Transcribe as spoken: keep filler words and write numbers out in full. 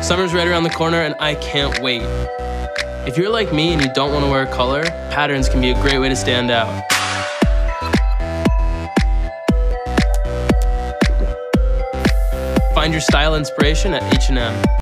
Summer's right around the corner and I can't wait. If you're like me and you don't want to wear color, patterns can be a great way to stand out. Find your style inspiration at H and M.